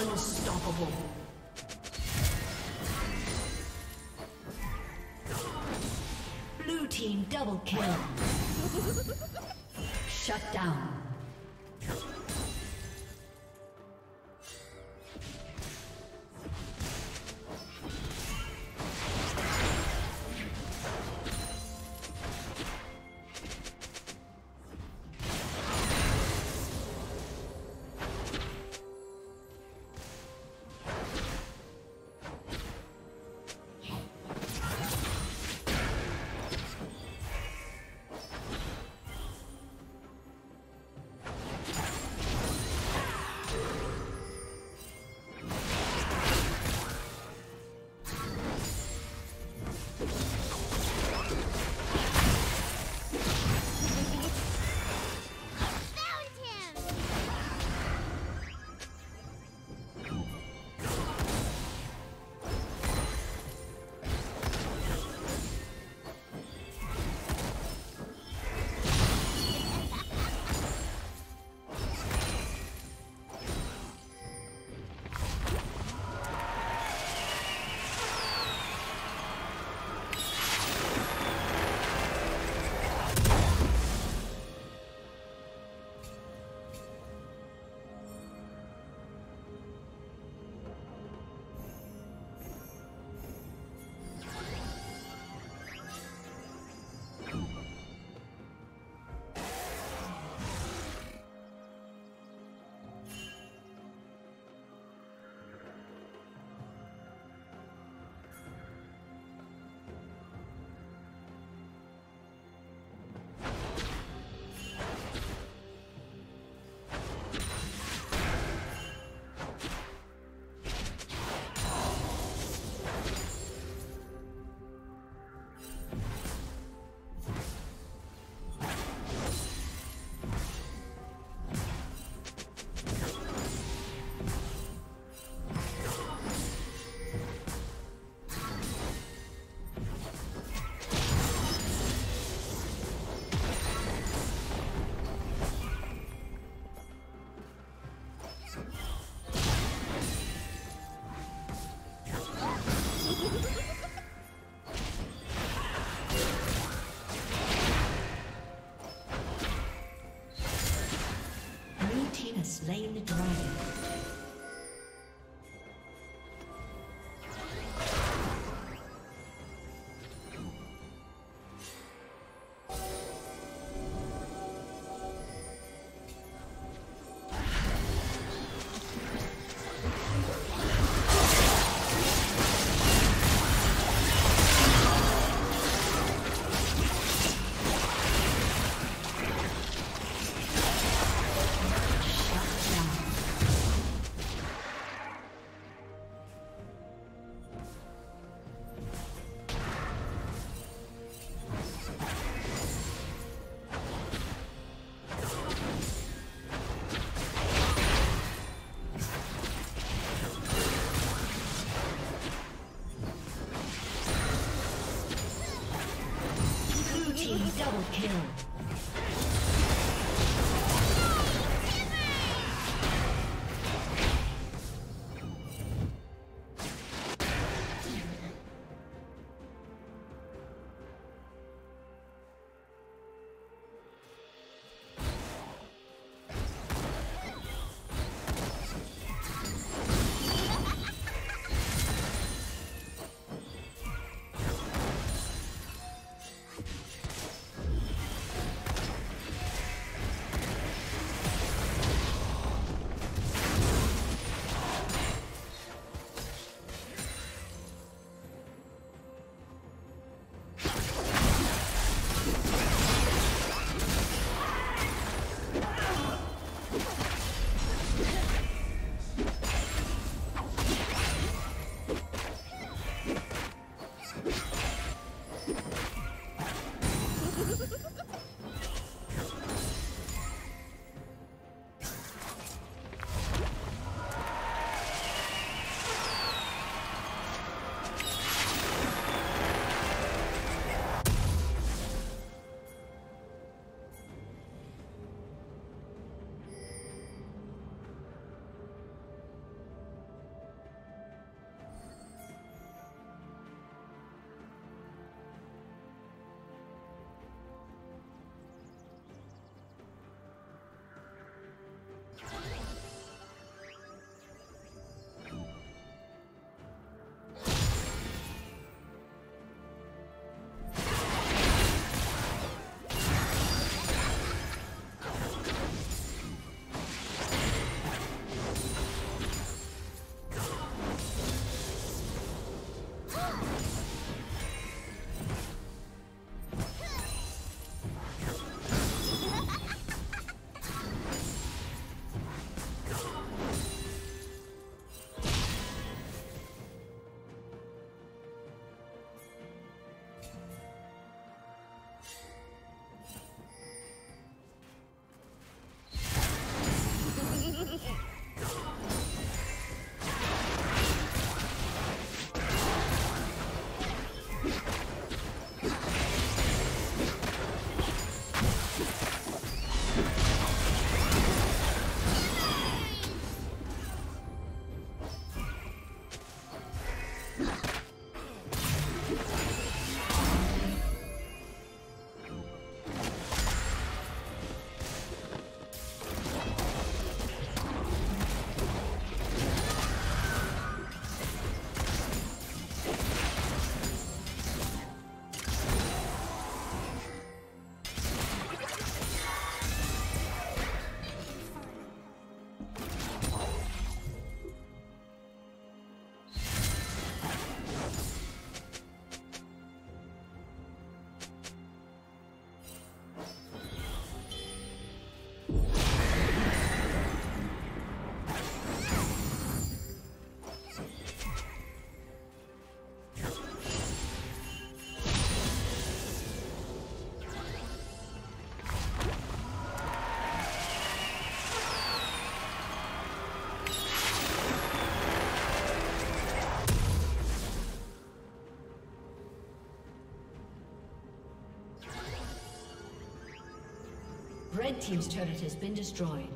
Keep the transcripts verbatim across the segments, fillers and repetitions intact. Unstoppable. Blue team double kill. Shut down. Slain the dragon. Red team's turret has been destroyed.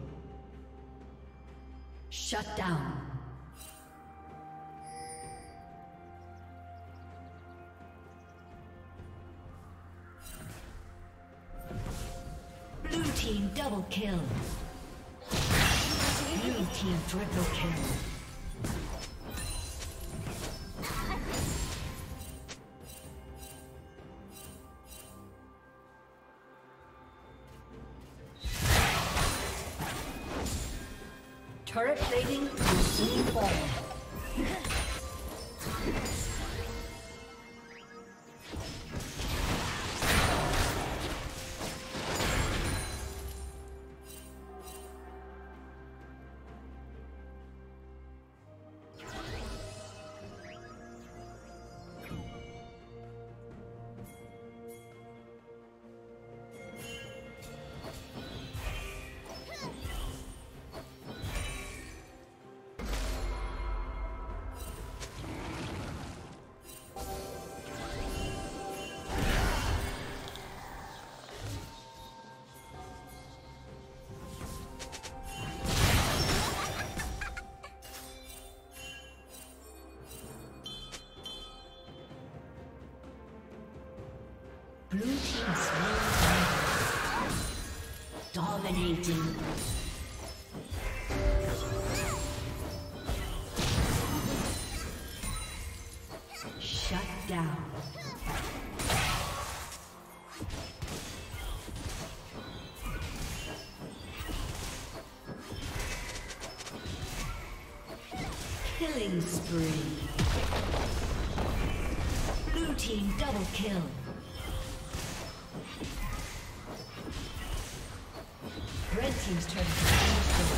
Shut down. Blue team double kill. Blue team triple kill. Turret plating will soon fall. Blue team's dominating. Shut down. Killing spree. Blue team double kill. Red team's turn to kill.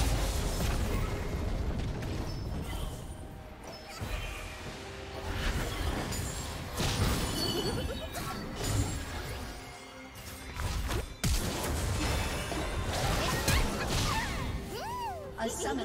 A summoner